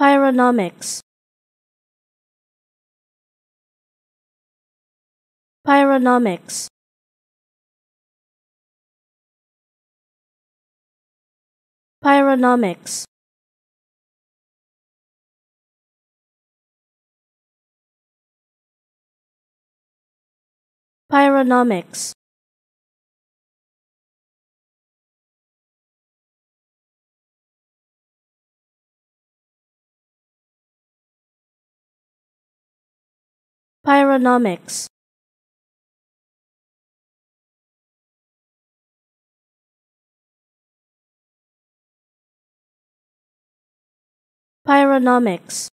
Pyronomics. Pyronomics. Pyronomics. Pyronomics. Pyronomics. Pyronomics.